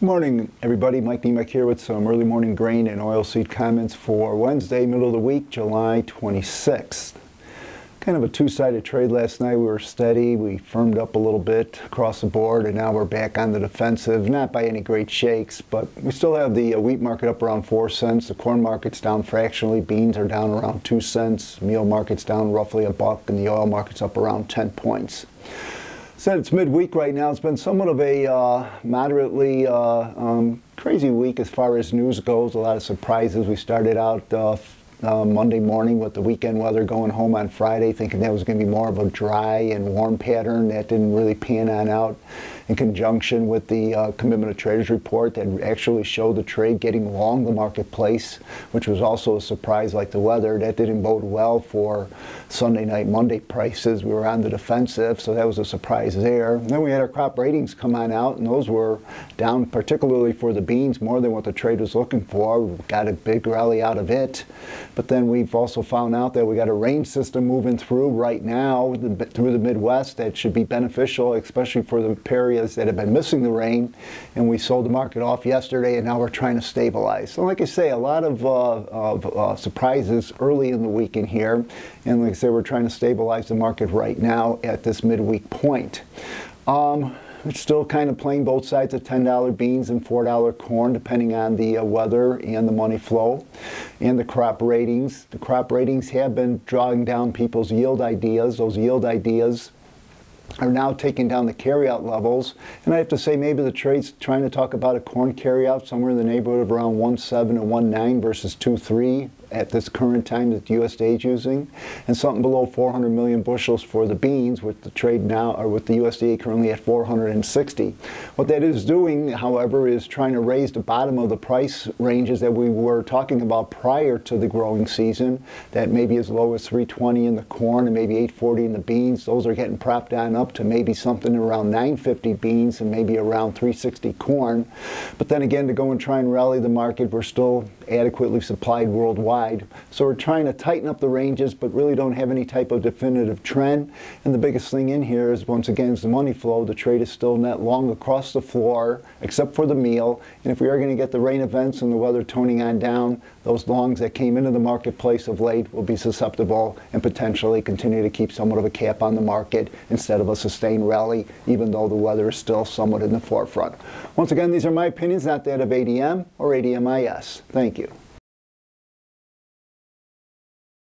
Good morning, everybody. Mike Niemiec here with some early morning grain and oilseed comments for Wednesday, middle of the week, July 26th. Kind of a two-sided trade last night. We were steady. We firmed up a little bit across the board, and now we're back on the defensive. Not by any great shakes, but we still have the wheat market up around 4 cents. The corn market's down fractionally. Beans are down around 2 cents. Meal market's down roughly a buck, and the oil market's up around 10 points. Said it's midweek right now. It's been somewhat of a moderately crazy week as far as news goes. A lot of surprises. We started out Monday morning with the weekend weather, going home on Friday thinking that was going to be more of a dry and warm pattern. That didn't really pan on out, in conjunction with the Commitment of Traders report that actually showed the trade getting long the marketplace, which was also a surprise like the weather. That didn't bode well for Sunday night, Monday prices. We were on the defensive, so that was a surprise there. And then we had our crop ratings come on out, and those were down particularly for the beans, more than what the trade was looking for. We got a big rally out of it. But then we've also found out that we got a rain system moving through right now through the Midwest that should be beneficial, especially for the areas that have been missing the rain. And we sold the market off yesterday, and now we're trying to stabilize. So like I say, a lot of surprises early in the week in here. And like I say, we're trying to stabilize the market right now at this midweek point. It's still kind of playing both sides of $10 beans and $4 corn, depending on the weather and the money flow and the crop ratings. The crop ratings have been drawing down people's yield ideas. Those yield ideas are now taking down the carryout levels, and I have to say maybe the trade's trying to talk about a corn carryout somewhere in the neighborhood of around 1.7 and 1.9 versus 2.3 at this current time that the USDA is using, and something below 400 million bushels for the beans, with the trade now, or with the USDA currently at 460. What that is doing, however, is trying to raise the bottom of the price ranges that we were talking about prior to the growing season, that maybe as low as 320 in the corn and maybe 840 in the beans. Those are getting propped on up to maybe something around 950 beans and maybe around 360 corn. But then again, to go and try and rally the market, we're still adequately supplied worldwide. So we're trying to tighten up the ranges, but really don't have any type of definitive trend. And the biggest thing in here is, once again, is the money flow. The trade is still net long across the floor, except for the meal. And if we are going to get the rain events and the weather toning on down, those longs that came into the marketplace of late will be susceptible and potentially continue to keep somewhat of a cap on the market instead of a sustained rally, even though the weather is still somewhat in the forefront. Once again, these are my opinions, not that of ADM or ADMIS. Thank you.